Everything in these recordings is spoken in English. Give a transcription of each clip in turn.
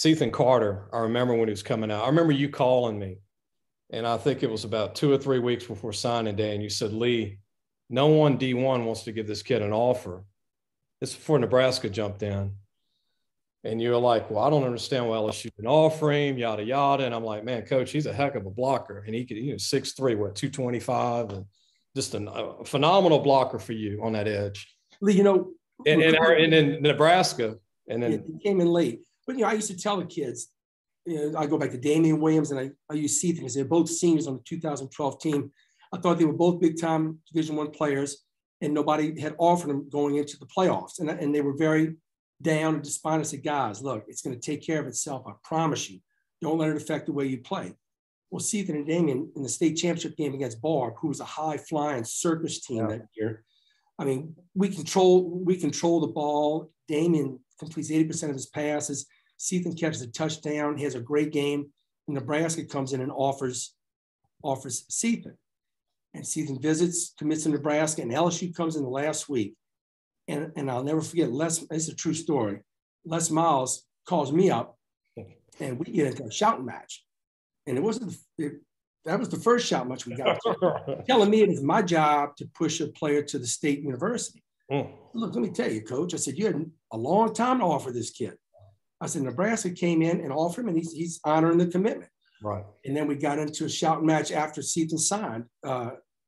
Cethan Carter, I remember when he was coming out. I remember you calling me, and I think it was about 2 or 3 weeks before signing day, and you said, Lee, no one D1 wants to give this kid an offer. This is before Nebraska jumped in. And you're like, well, I don't understand why LSU can offer him, yada, yada. And I'm like, man, coach, he's a heck of a blocker. And he could, 6'3", 225, and just a phenomenal blocker for you on that edge. Lee, and then Nebraska. And then he came in late. But, I used to tell the kids, I go back to Damian Williams and I use Cethan because they're both seniors on the 2012 team. I thought they were both big-time Division I players, and nobody had offered them going into the playoffs. And they were very down and despondent. I said, guys, look, it's going to take care of itself. I promise you. Don't let it affect the way you play. Well, Cethan and Damian in the state championship game against Barb, who was a high-flying circus team that year. I mean, we control the ball. Damian completes 80% of his passes. Cethan catches a touchdown. He has a great game. And Nebraska comes in and offers Cethan. And Cethan visits, commits to Nebraska, and LSU comes in the last week. And I'll never forget, it's a true story. Les Miles calls me up, and we get into a shouting match. And that was the first shout match we got. Telling me it was my job to push a player to the state university. Mm. Look, let me tell you, coach, I said, you had a long time to offer this kid. I said, Nebraska came in and offered him, and he's honoring the commitment. Right. And then we got into a shouting match after Cethan signed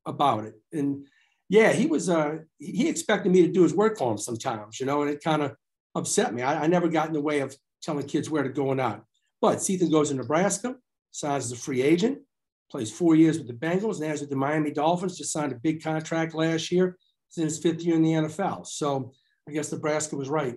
about it. And he was, he expected me to do his work for him sometimes, and it kind of upset me. I never got in the way of telling kids where to go and not. But Cethan goes to Nebraska, signs as a free agent, plays 4 years with the Bengals, and as with the Miami Dolphins, just signed a big contract last year. It's in his fifth year in the NFL. So I guess Nebraska was right.